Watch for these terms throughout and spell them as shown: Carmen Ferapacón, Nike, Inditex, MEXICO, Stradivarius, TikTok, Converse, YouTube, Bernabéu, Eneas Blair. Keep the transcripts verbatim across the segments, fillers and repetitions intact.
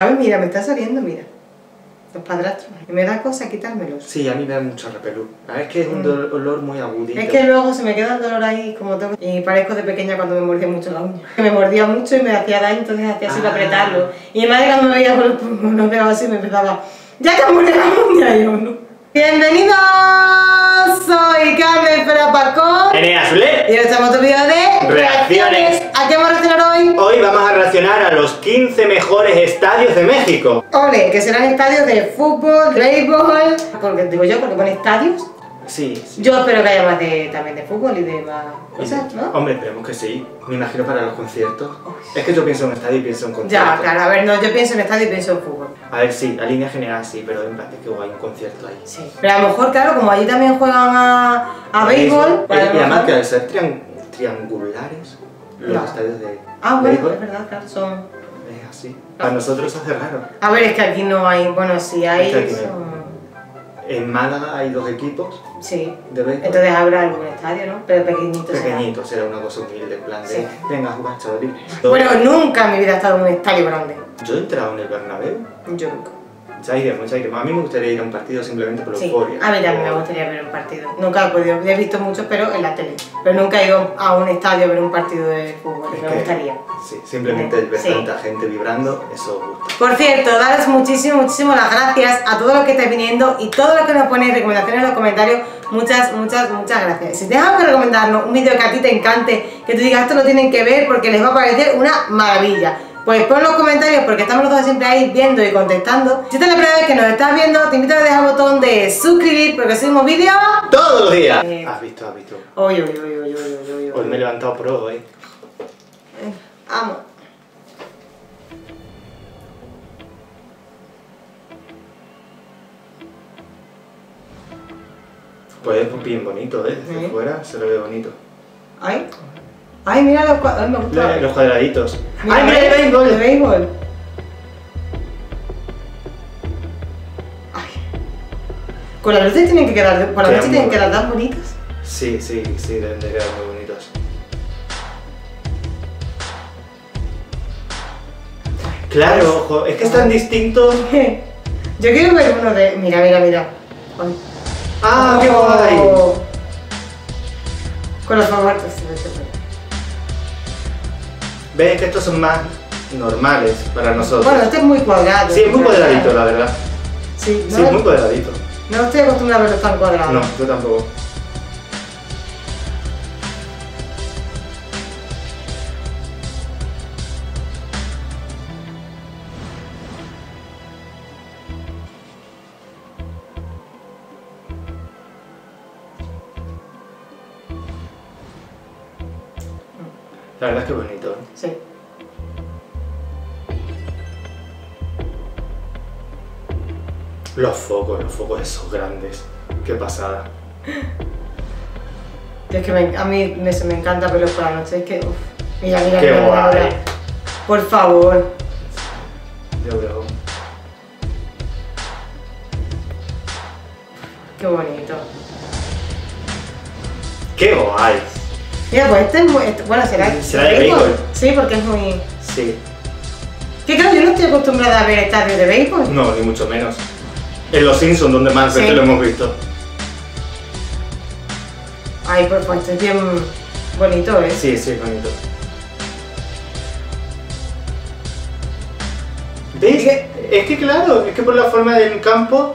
A ver, mira, me está saliendo, mira. Los padrastros. Y me da cosa quitármelos. Sí, a mí me da mucho repelú. Es que es un dolor muy agudito. Es que luego se me queda el dolor ahí como tengo. Y parezco de pequeña cuando me mordía mucho la uña. Me mordía mucho y me hacía daño, entonces hacía así ah. para apretarlo. Y mi madre cuando me veía con los pulmones así me empezaba, ¡ya te muerde la uña! Y yo, no. ¡Bienvenidos! Soy Carmen Ferapacón. Eneas Blair. Y hoy estamos en otro video de... ¡Reacciones! ¿A qué vamos a reaccionar hoy? Hoy vamos a reaccionar a los quince mejores estadios de México. Ole, que serán estadios de fútbol, de béisbol... Porque digo yo, porque pone estadios. Sí, sí. Yo espero que haya más de, también de fútbol y de más cosas, ¿no? Hombre, esperemos que sí. Me imagino para los conciertos. Uy. Es que yo pienso en un estadio y pienso en conciertos. Ya, claro, a ver, no, yo pienso en estadio y pienso en fútbol. A ver, sí, a línea general sí, pero en plan, es que hay un concierto ahí. Sí. Pero a lo mejor, claro, como allí también juegan a, a béisbol... Y además que al ser triang triangulares, los no. estadios de Ah, bueno, béisbol, es verdad, claro, son... Es así. Para nosotros se hace raro. A ver, es que aquí no hay... Bueno, sí hay... Es que en Málaga hay dos equipos. Sí. De béisbol. Entonces habrá algún estadio, ¿no? Pero pequeñito será. Pequeñito será una cosa humilde, en plan de... Sí. Venga, jugar, chavalín. Bueno, nunca en mi vida he estado en un estadio grande. Yo he entrado en el Bernabéu. Yo nunca. Ya iremos, ya iremos. A mí me gustaría ir a un partido simplemente por sí. euforia. A mí también o... me gustaría ver un partido. Nunca he podido. He visto muchos, pero en la tele. Pero nunca he ido a un estadio a ver un partido de fútbol. Es me que... gustaría. Sí, simplemente sí. ver sí. tanta gente vibrando, eso gusta. Por cierto, daros muchísimo, muchísimo las gracias a todos los que estáis viniendo y todos los que nos ponéis recomendaciones en los comentarios. Muchas, muchas, muchas gracias. Si te dejan recomendarnos un vídeo que a ti te encante, que tú digas esto lo tienen que ver porque les va a parecer una maravilla, pues pon los comentarios porque estamos los dos siempre ahí viendo y contestando. Si esta es la primera vez que nos estás viendo, te invito a dejar el botón de suscribir porque subimos vídeos todos los días. Eh, has visto, has visto. Hoy, hoy, hoy, hoy, hoy, hoy. Hoy me he levantado pro, eh. eh Vamos. Pues es bien bonito, eh. Desde ¿Eh? fuera se lo ve bonito. Ay. Ay, mira los cuadraditos. Los, los cuadraditos. Mira, ¡ay, mira el béisbol! El béisbol. Ay. Con las luces tienen que quedar. Por la noche tienen que quedar tan bonitas. Sí, sí, sí, deben de quedar muy bonitas. Claro, pues, ojo, es que es tan distinto. Yo quiero ver uno de. Mira, mira, mira. Ay. ¡Ah, qué guay! Con los favoritos se ve. ¿Ves que estos son más normales para nosotros? Bueno, este es muy cuadrado. Sí, es muy cuadradito, la verdad. Sí, ¿no? Sí, es muy cuadradito. No estoy acostumbrada a verlos tan cuadrados. No, yo tampoco. La verdad es que bonito, ¿eh? Sí. Los focos, los focos esos grandes. Qué pasada. Es que me, a mí me, me encanta verlos por la noche. Es que, uff. Mira, mira. Qué guay. Por favor. Yo creo. Qué bonito. Qué guay. Mira, pues este es muy... Este, bueno, será... ¿Será de béisbol? Sí, porque es muy... Sí. Que claro, yo no estoy acostumbrada a ver estadios de béisbol. No, ni mucho menos. En Los Simpsons, donde más veces sí. lo hemos visto. Ay, pues, pues este es bien bonito, ¿eh? Sí, sí, es bonito. ¿Ves? Es que, es que claro, es que por la forma del campo...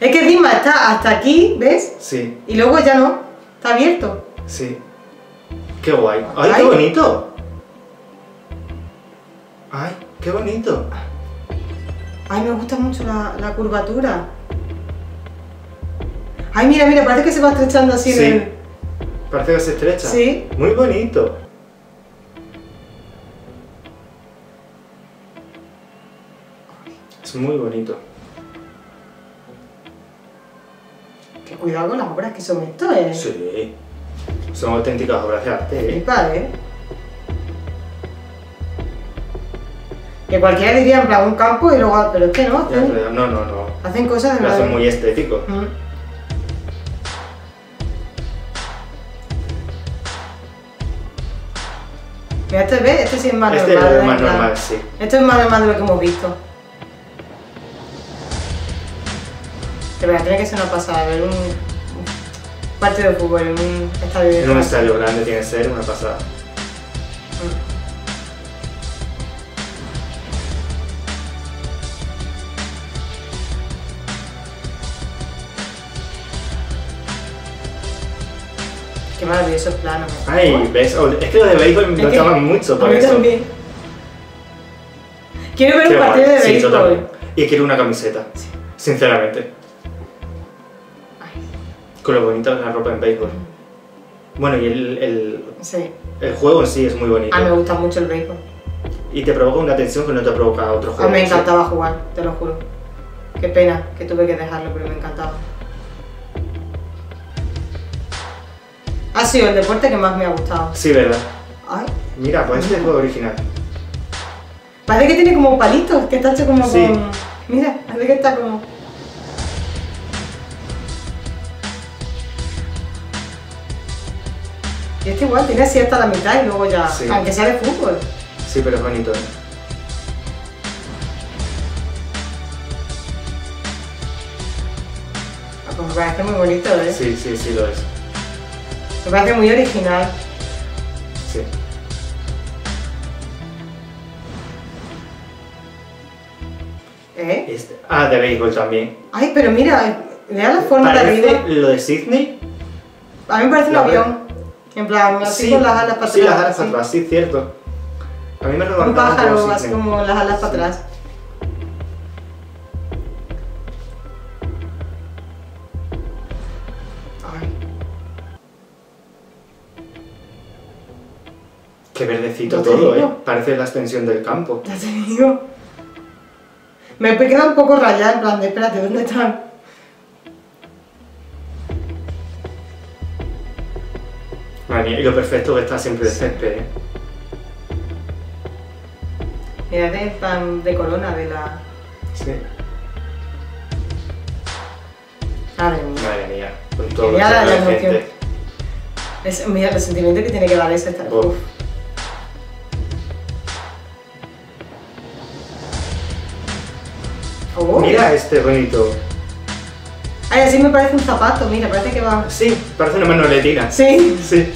Es que encima está hasta aquí, ¿ves? Sí. Y luego ya no, está abierto. Sí. ¡Qué guay! ¡Ay, qué bonito! ¡Ay, qué bonito! ¡Ay, me gusta mucho la, la curvatura! ¡Ay, mira, mira! Parece que se va estrechando así. Sí, el... parece que se estrecha. Sí. Muy bonito. Es muy bonito. ¡Qué cuidado con las obras que son estas, eh! Sí. Son auténticas obras de arte. Mi padre. Que cualquiera diría en plan un campo y luego. Pero es que no. Hacen, ya, no, no, no. Hacen cosas de. Lo hacen muy estético. Mm. Mira, este, ¿ves? Este sí es más este normal. Este es más normal, sí. Esto es más normal de lo que hemos visto. De verdad, tiene que ser una pasada ver un, un partido de fútbol en un estadio grande. En un estadio grande tiene que ser una pasada. Mm. Qué maravillosos planos. Ay, ves, es que los de béisbol me gustaban mucho para eso. También. Quiero ver un partido de béisbol. Sí, yo también. Y quiero una camiseta, sí. Sinceramente. Ay. Con lo bonito de la ropa en béisbol. Bueno, y el, el, sí. el juego en sí es muy bonito. A mí me gusta mucho el béisbol. Y te provoca una tensión que no te provoca otro juego. A mí me encantaba sí. jugar, te lo juro. Qué pena que tuve que dejarlo, pero me encantaba. Ha sido el deporte que más me ha gustado. Sí, ¿verdad? Ay. Mira, pues este es el juego original. Parece que tiene como palitos, que está hecho como sí. con... Mira, parece que está como... Y este igual tiene así hasta la mitad y luego ya... Sí. Aunque sea de fútbol. Sí, pero es bonito, ¿eh? Ah, pues me parece muy bonito, ¿eh? Sí, sí, sí lo es. Me parece muy original. Sí. ¿Eh? Este, ah, de béisbol también. Ay, pero mira, vea la forma de arriba. ¿Lo de Sydney? A mí me parece un avión. En plan, así con las alas para atrás. Sí, las alas para atrás, sí, cierto. A mí me lo un pájaro, así como las alas para atrás. Qué verdecito no todo, digo. ¿eh? Parece la extensión del campo. Ya te digo. Me queda un poco rayada, en plan de, espérate, ¿dónde están? Madre mía, y lo perfecto que está siempre de césped, ¿eh? Mira, es tan de corona de la... Sí. Madre mía. Madre mía, con todo lo la emoción. Es, mira, el sentimiento que tiene que dar eso estar... Uf. Oh, mira ya. Este bonito. Ay, así me parece un zapato, mira, parece que va... Sí, parece una manoletina. Sí. Sí.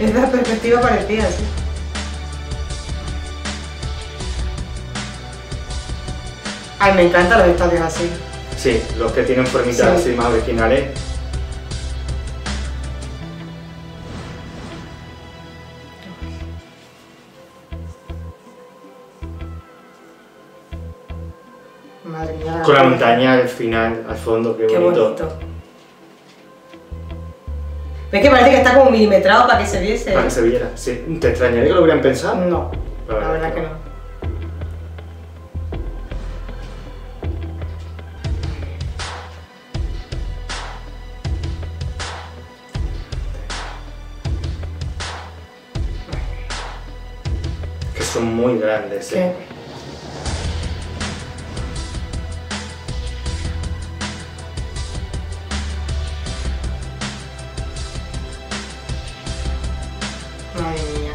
Es la perspectiva parecida, sí. Ay, me encantan los estadios así. Sí, los que tienen formitas sí. así más originales. Madre mía, con la montaña al final, al fondo, qué, qué bonito. bonito. ¿Ves que parece que está como milimetrado para que se viese? Para que se viera, sí. ¿Te extrañaría que lo hubieran pensado? No, la verdad, la verdad que no. Que son muy grandes, ¿eh? ¿Qué? Madre mía.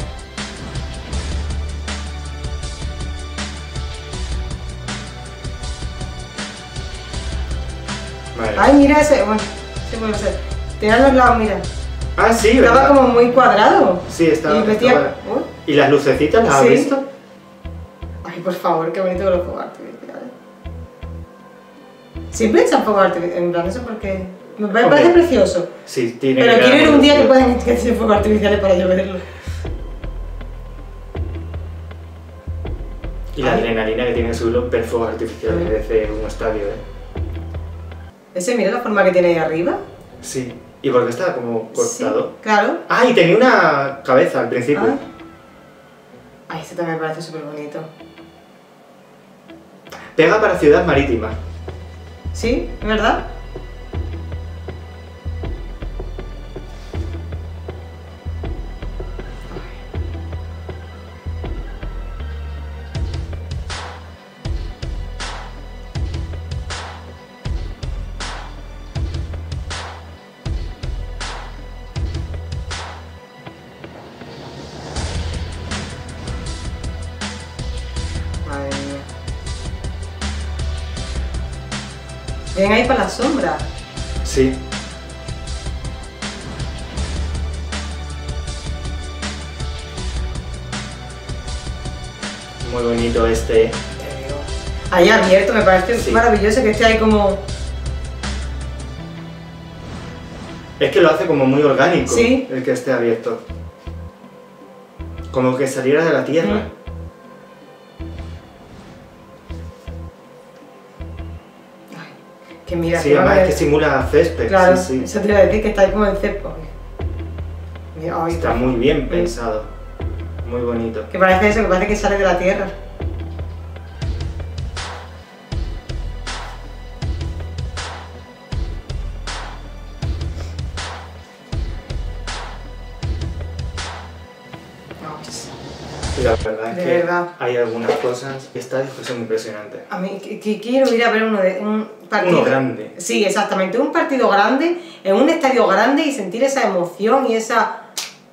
Madre. Ay, mira ese, bueno, sí puede ser. Tenía los lados, mira. Ah, sí, estaba ¿verdad? como muy cuadrado. Sí, estaba. Y, metía... estaba... ¿Y las lucecitas las sí. has visto? Ay, por favor, qué bonito los fuegos artificiales. Siempre echan fuegos artificiales, en plan, eso porque... Me parece okay. precioso. Sí, tiene Pero que quiero ir un día que puedan hacer fuegos artificiales para yo verlo. Y la Ay. adrenalina que tiene el suelo ver fuegos artificiales desde un estadio, ¿eh? Ese, mira la forma que tiene ahí arriba. Sí, y porque está como cortado. Sí, claro. Ah, y tenía una cabeza al principio. Ay, Ay este también me parece súper bonito. Pega para Ciudad Marítima. Sí, ¿es verdad? Ven ahí para la sombra. Sí. Muy bonito este. Ahí abierto, me parece sí. maravilloso que esté ahí como... Es que lo hace como muy orgánico, ¿sí? El que esté abierto. Como que saliera de la tierra. Mm. Que mira, sí, que además es que simula césped. Claro, sí, sí. Eso te iba a decir, que está ahí como en césped. Mira, está parece. muy bien pensado, muy bonito. Que parece eso, que parece que sale de la tierra. La verdad es que verdad. hay algunas cosas que esta discusión impresionante. A mí que quiero ir a ver uno de un partido uno grande. Sí, exactamente, un partido grande en un estadio grande y sentir esa emoción y esa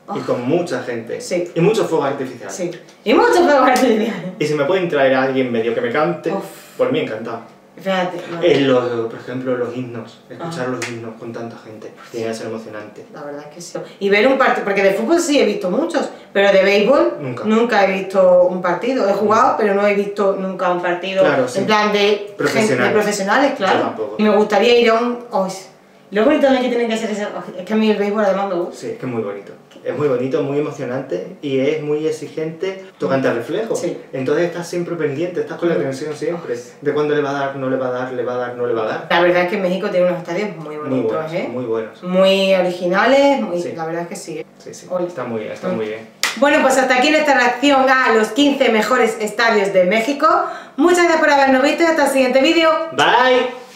oh. y con mucha gente. Sí. Y mucho fuego artificial. Sí. Y mucho fuego artificial. Y si me pueden traer a alguien medio que me cante, Uf. por mí encantado. Fíjate. Eh, los, por ejemplo, los himnos, escuchar ah. los himnos con tanta gente, tiene que ser emocionante. La verdad es que sí. Y ver un partido, porque de fútbol sí he visto muchos, pero de béisbol nunca, nunca he visto un partido. He jugado, pero no he visto nunca un partido claro, en sí. plan de profesionales, de profesionales claro. Y me gustaría ir a un... Oh, lo bonito también que tienen que hacer ese... Es que a mí el béisbol además me gusta. Sí, es que es muy bonito. Es muy bonito, muy emocionante y es muy exigente tocante al reflejo. Sí. Entonces estás siempre pendiente, estás con la tensión siempre. De cuándo le va a dar, no le va a dar, le va a dar, no le va a dar. La verdad es que México tiene unos estadios muy bonitos, muy buenos, ¿eh? Muy buenos. Muy originales, muy... Sí. La verdad es que sí. Sí, sí. Hola. Está muy bien, está mm. muy bien. Bueno, pues hasta aquí nuestra reacción a los quince mejores estadios de México. Muchas gracias por habernos visto y hasta el siguiente vídeo. Bye.